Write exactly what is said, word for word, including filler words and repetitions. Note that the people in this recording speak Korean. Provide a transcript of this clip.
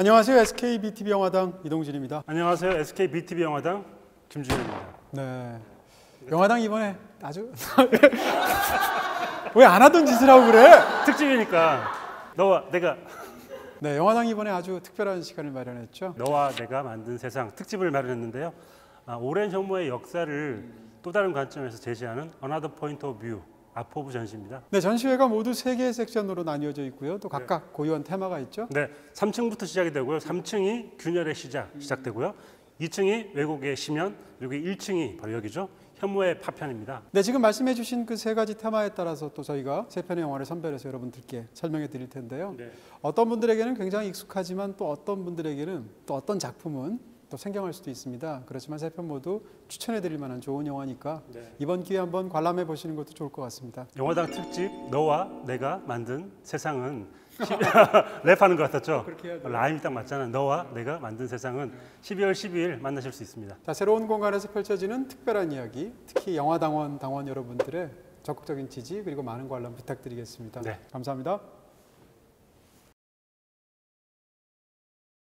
안녕하세요. 에스케이비티비영화당 이동진입니다. 안녕하세요. 에스케이비티비영화당 김준현입니다. 네. 영화당 이번에 아주 왜 안 하던 짓을 하고 그래? 특집이니까. 너와 내가. 네. 영화당 이번에 아주 특별한 시간을 마련했죠. 너와 내가 만든 세상 특집을 마련했는데요. 아, 오랜 혐오의 역사를 또 다른 관점에서 제시하는 Another Point of View. 아포부 전시입니다. 네, 전시회가 모두 세 개의 섹션으로 나뉘어져 있고요. 또 각각 네. 고유한 테마가 있죠. 네, 삼 층부터 시작이 되고요. 삼 층이 균열의 시작, 시작되고요. 이 층이 외국의 심연, 그리고 일 층이 바로 여기죠. 혐오의 파편입니다. 네, 지금 말씀해 주신 그 세 가지 테마에 따라서 또 저희가 세 편의 영화를 선별해서 여러분들께 설명해 드릴 텐데요. 네. 어떤 분들에게는 굉장히 익숙하지만 또 어떤 분들에게는 또 어떤 작품은 또 생경할 수도 있습니다. 그렇지만 세 편 모두 추천해 드릴 만한 좋은 영화니까 네. 이번 기회에 한번 관람해 보시는 것도 좋을 것 같습니다. 영화당 특집 너와 내가 만든 세상은 랩하는 것 같았죠? 라임이 딱 맞잖아. 너와 네. 내가 만든 세상은 십이월 십이일 만나실 수 있습니다. 자, 새로운 공간에서 펼쳐지는 특별한 이야기, 특히 영화당원 당원 여러분들의 적극적인 지지 그리고 많은 관람 부탁드리겠습니다. 네. 감사합니다.